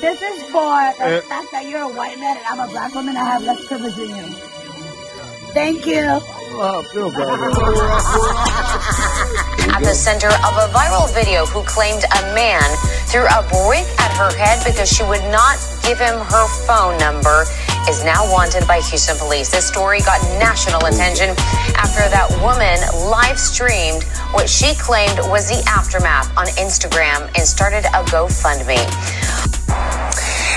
This is for the fact that you're a white man and I'm a black woman. I have less privilege than you. Thank you. Oh, I feel bad. At the center of a viral video who claimed a man threw a brick at her head because she would not give him her phone number is now wanted by Houston police. This story got national attention after that woman live streamed what she claimed was the aftermath on Instagram and started a GoFundMe.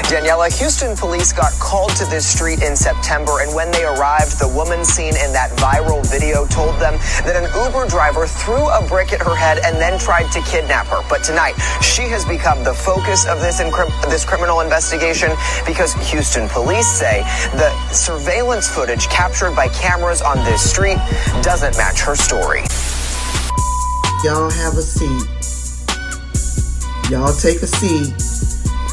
Daniela, Houston police got called to this street in September, and when they arrived, the woman seen in that viral video told them that an Uber driver threw a brick at her head and then tried to kidnap her. But tonight, she has become the focus of this criminal investigation because Houston police say the surveillance footage captured by cameras on this street doesn't match her story. Y'all have a seat. Y'all take a seat,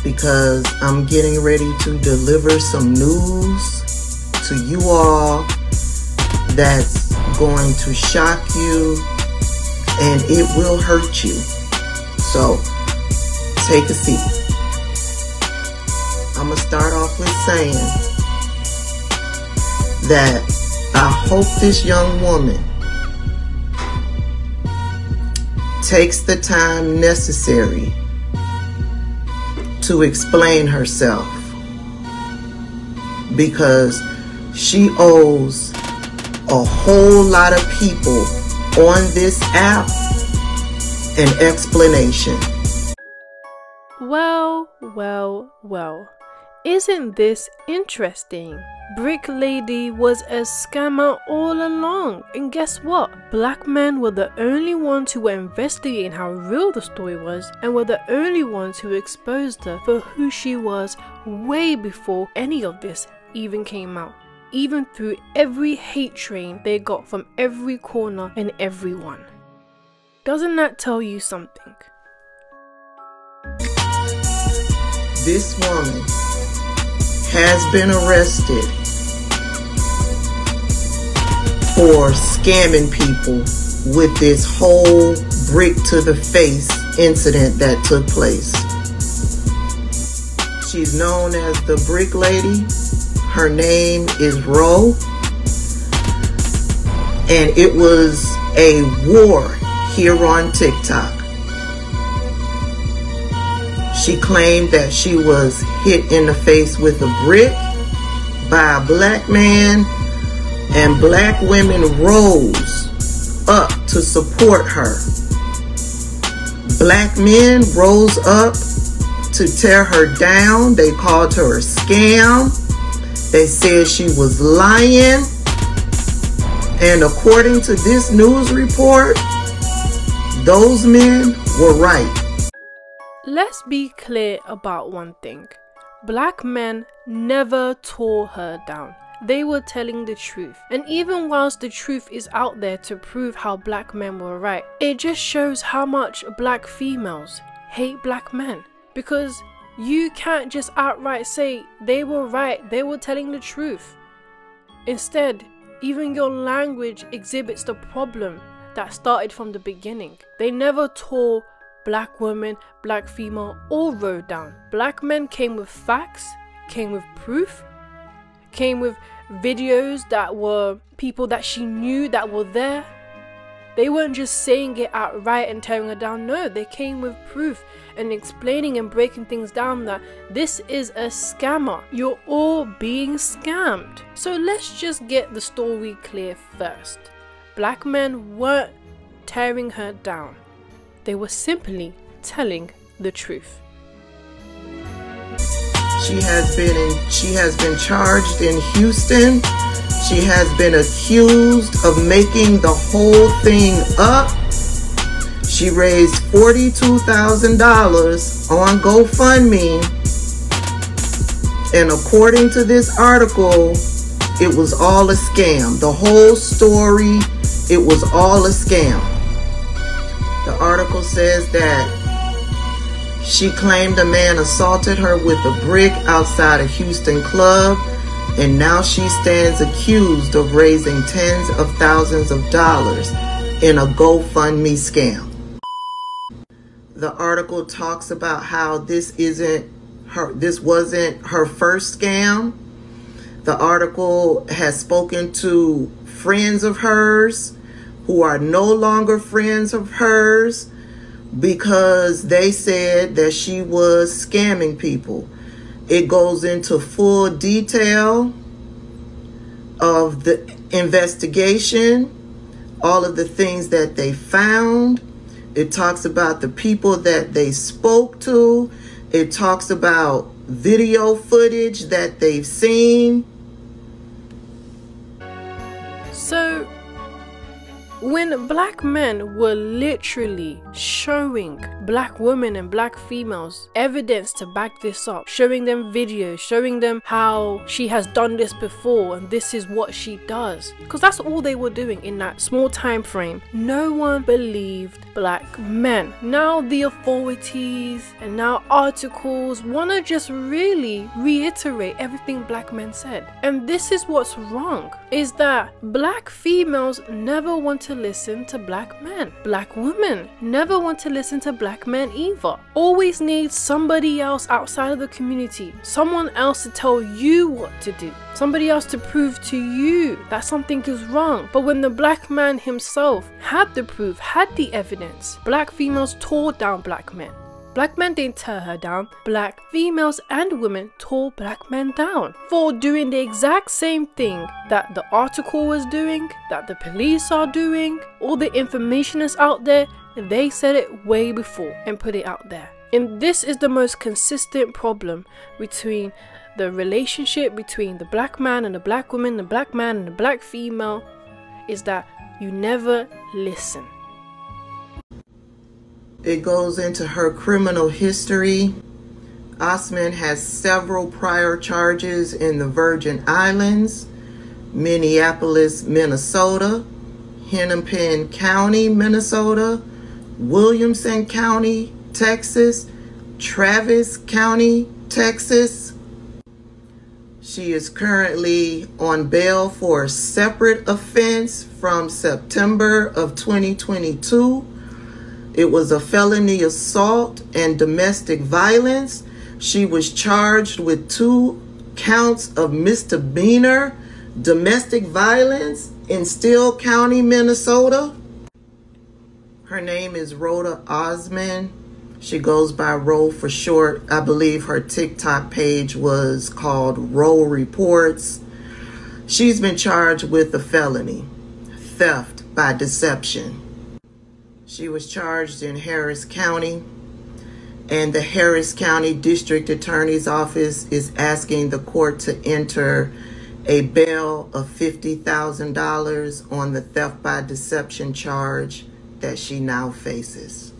because I'm getting ready to deliver some news to you all that's going to shock you and it will hurt you. So take a seat. I'm gonna start off with saying that I hope this young woman takes the time necessary to explain herself, because she owes a whole lot of people on this app an explanation. Well, well, well. Isn't this interesting? Brick Lady was a scammer all along, and guess what? Black men were the only ones who were investigating how real the story was, and were the only ones who exposed her for who she was way before any of this even came out. Even through every hate train they got from every corner and everyone. Doesn't that tell you something? This woman has been arrested for scamming people with this whole brick to the face incident that took place. She's known as the Brick Lady. Her name is Ro. And it was a war here on TikTok. She claimed that she was hit in the face with a brick by a black man, and black women rose up to support her. Black men rose up to tear her down. They called her a scam. They said she was lying. And according to this news report, those men were right. Let's be clear about one thing. Black men never tore her down. They were telling the truth. And even whilst the truth is out there to prove how black men were right, it just shows how much black females hate black men. Because you can't just outright say they were right, they were telling the truth. Instead, even your language exhibits the problem that started from the beginning. They never tore black women, black female, all rode down. Black men came with facts, came with proof, came with videos that were people that she knew that were there. They weren't just saying it outright and tearing her down. No, they came with proof and explaining and breaking things down that this is a scammer. You're all being scammed. So let's just get the story clear first. Black men weren't tearing her down. They were simply telling the truth. She has been charged in Houston. She has been accused of making the whole thing up. She raised $42,000 on GoFundMe. And according to this article, it was all a scam. The whole story, it was all a scam. The article says that she claimed a man assaulted her with a brick outside a Houston club, and now she stands accused of raising tens of thousands of dollars in a GoFundMe scam. The article talks about how this isn't this wasn't her first scam. The article has spoken to friends of hers who are no longer friends of hers because they said that she was scamming people. It goes into full detail of the investigation, all of the things that they found. It talks about the people that they spoke to. It talks about video footage that they've seen. So when black men were literally showing black women and black females evidence to back this up, showing them videos, showing them how she has done this before and this is what she does, because that's all they were doing in that small time frame, no one believed black men. Now the authorities and now articles want to just really reiterate everything black men said, and this is what's wrong, is that black females never want to listen to black men. Black women never want to listen to black men either. Always need somebody else outside of the community, someone else to tell you what to do, somebody else to prove to you that something is wrong. But when the black man himself had the proof, had the evidence, black females tore down black men. Black men didn't tear her down. Black females and women tore black men down for doing the exact same thing that the article was doing, that the police are doing, all the information is out there. They said it way before and put it out there. And this is the most consistent problem between the relationship between the black man and the black woman, the black man and the black female, is that you never listen. It goes into her criminal history. Osman has several prior charges in the Virgin Islands, Minneapolis, Minnesota, Hennepin County, Minnesota, Williamson County, Texas, Travis County, Texas. She is currently on bail for a separate offense from September of 2022. It was a felony assault and domestic violence. She was charged with 2 counts of misdemeanor domestic violence in Steele County, Minnesota. Her name is Rhoda Osman. She goes by Ro for short. I believe her TikTok page was called Ro Reports. She's been charged with a felony, theft by deception. She was charged in Harris County, and the Harris County District Attorney's Office is asking the court to enter a bail of $50,000 on the theft by deception charge that she now faces.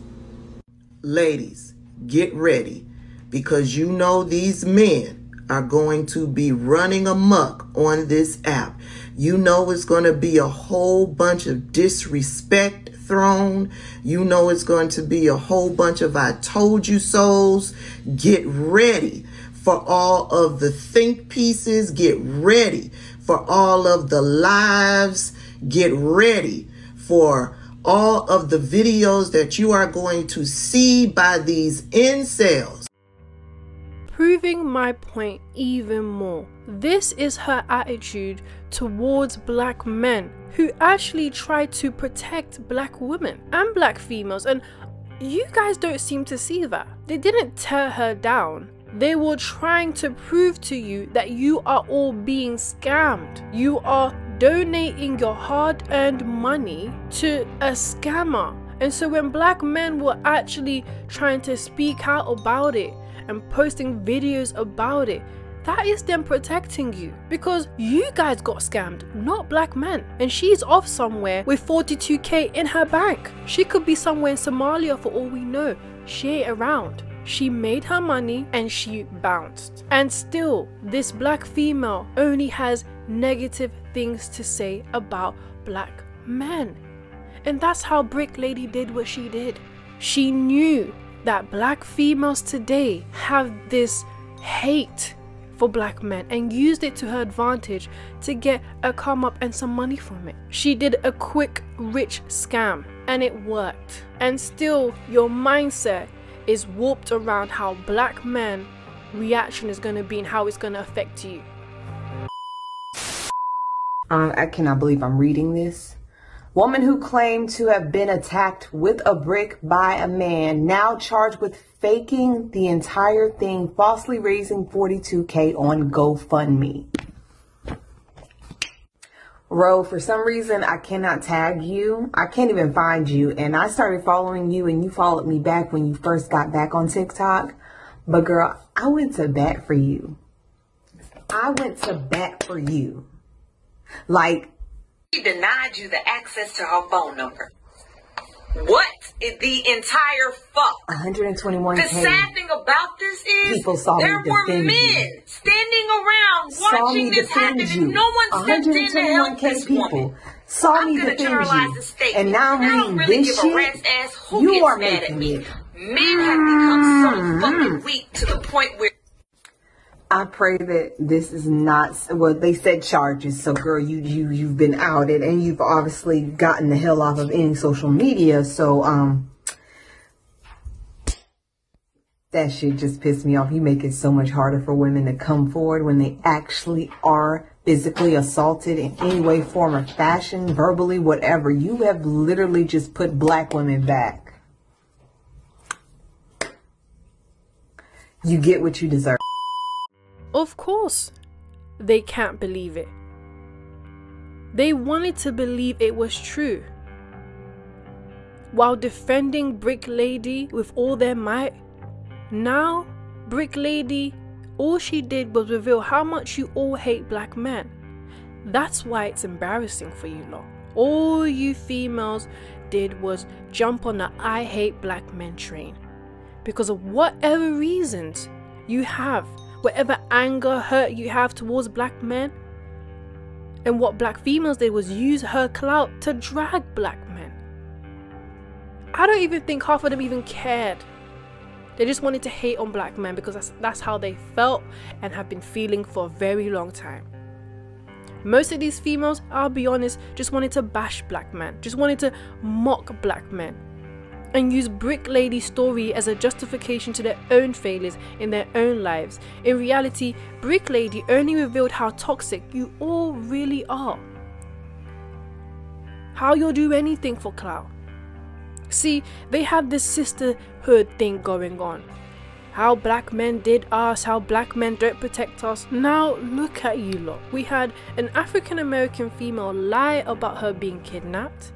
Ladies, get ready, because you know these men are going to be running amok on this app. You know it's going to be a whole bunch of disrespect thrown. You know it's going to be a whole bunch of I told you so's. Get ready for all of the think pieces. Get ready for all of the lives. Get ready for all of the videos that you are going to see by these incels. Proving my point even more, this is her attitude towards black men who actually try to protect black women and black females, and you guys don't seem to see that. They didn't tear her down. They were trying to prove to you that you are all being scammed. You are donating your hard-earned money to a scammer. And so when black men were actually trying to speak out about it and posting videos about it, that is them protecting you, because you guys got scammed, not black men. And she's off somewhere with 42k in her bank. She could be somewhere in Somalia for all we know. She ain't around. She made her money and she bounced. And still, this black female only has negative things to say about black men. And that's how Brick Lady did what she did. She knew that black females today have this hate for black men and used it to her advantage to get a come up and some money from it. She did a quick rich scam and it worked. And still your mindset is warped around how black men reaction is going to be and how it's going to affect you. I cannot believe I'm reading this. Woman who claimed to have been attacked with a brick by a man now charged with faking the entire thing, falsely raising $42K on GoFundMe. Ro, for some reason, I cannot tag you. I can't even find you. And I started following you and you followed me back when you first got back on TikTok. But girl, I went to bat for you. I went to bat for you. Like, she denied you the access to her phone number. What is the entire fuck? 121. The sad thing about this is there were men standing around watching this happen, and no one stepped in to help this woman. I'm gonna generalize the statement. And now I don't really give a rat's ass who gets mad at me. Men have become so fucking weak to the point where. I pray that this is not, well, they said charges, so girl, you've been outed and you've obviously gotten the hell off of any social media, so that shit just pissed me off. You make it so much harder for women to come forward when they actually are physically assaulted in any way, form, or fashion, verbally, whatever. You have literally just put black women back. You get what you deserve. Of course, they can't believe it. They wanted to believe it was true. While defending Brick Lady with all their might, now Brick Lady, all she did was reveal how much you all hate black men. That's why it's embarrassing for you lot. All you females did was jump on the I hate black men train. Because of whatever reasons you have, whatever anger, hurt you have towards black men. And what black females did was use her clout to drag black men. I don't even think half of them even cared. They just wanted to hate on black men because that's how they felt and have been feeling for a very long time. Most of these females, I'll be honest, just wanted to bash black men. Just wanted to mock black men. And use Brick Lady's story as a justification to their own failures in their own lives. In reality, Brick Lady only revealed how toxic you all really are. How you'll do anything for clout. See, they had this sisterhood thing going on. How black men did us, how black men don't protect us. Now look at you lot. We had an African American female lie about her being kidnapped.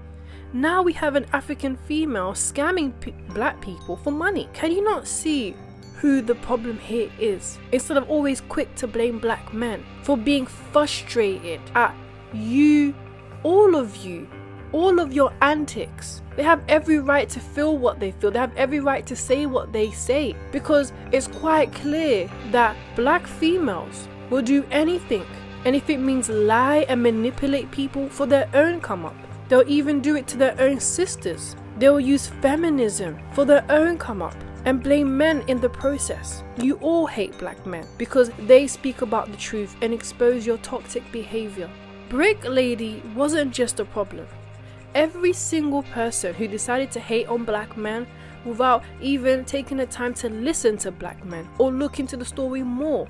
Now we have an African female scamming black people for money. Can you not see who the problem here is? Instead of always quick to blame black men for being frustrated at you, all of your antics. They have every right to feel what they feel. They have every right to say what they say, because it's quite clear that black females will do anything, and if it means lie and manipulate people for their own come up. They'll even do it to their own sisters. They'll use feminism for their own come up and blame men in the process. You all hate black men because they speak about the truth and expose your toxic behavior. Brick Lady wasn't just a problem. Every single person who decided to hate on black men without even taking the time to listen to black men or look into the story more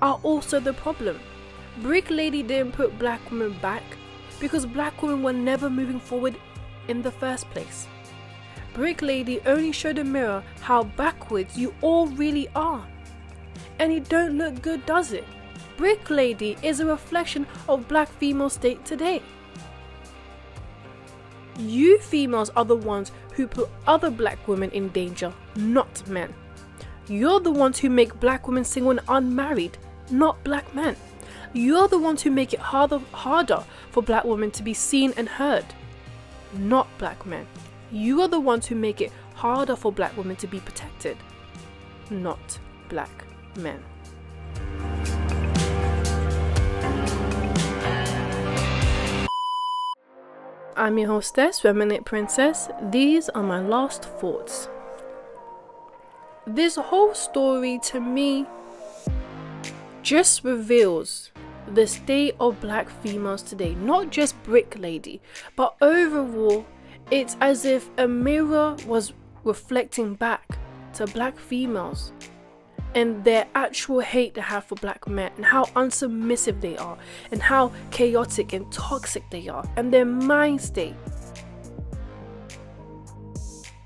are also the problem. Brick Lady didn't put black women back, because black women were never moving forward in the first place. Brick Lady only showed a mirror how backwards you all really are. And it don't look good, does it? Brick Lady is a reflection of black female state today. You females are the ones who put other black women in danger, not men. You're the ones who make black women single and unmarried, not black men. You're the ones who make it harder for black women to be seen and heard, not black men. You are the ones who make it harder for black women to be protected, not black men. I'm your hostess, Remnant Princess. These are my last thoughts. This whole story to me just reveals the state of black females today, not just Brick Lady, but overall, it's as if a mirror was reflecting back to black females and their actual hate they have for black men, and how unsubmissive they are, and how chaotic and toxic they are, and their mind state.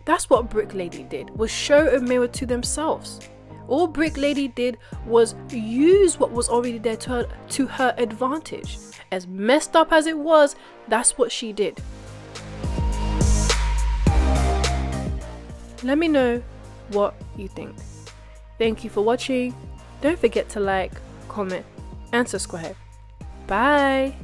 That's what Brick Lady did, was show a mirror to themselves. All Brick Lady did was use what was already there to her advantage. As messed up as it was, that's what she did. Let me know what you think. Thank you for watching. Don't forget to like, comment, and subscribe. Bye.